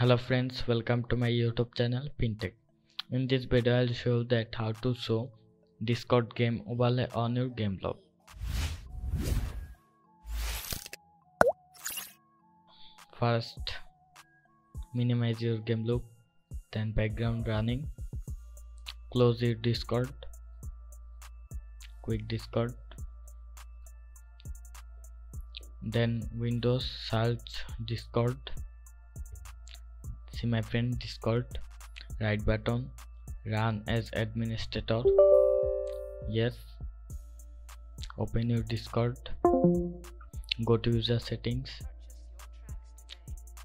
Hello friends, welcome to my YouTube channel Pintech. In this video I'll show you that how to show Discord game overlay on your game loop. First, minimize your game loop, then background running, close your Discord, quick Discord, then Windows search Discord, see my friend Discord, right button, run as administrator, yes, open your Discord, go to user settings,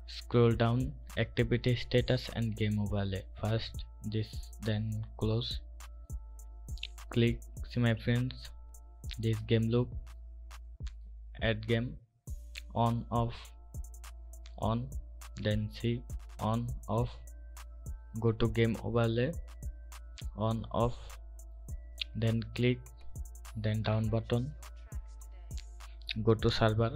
scroll down, activity status and game overlay, first this, then close, click, see my friends, this game loop, add game, on off, on, then see on off, go to game overlay, on off, then click, then down button, go to server,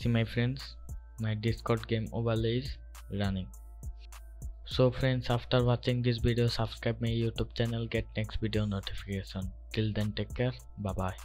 see my friends, my Discord game overlay is running. So friends, after watching this video, subscribe my YouTube channel, get next video notification. Till then, take care, bye bye.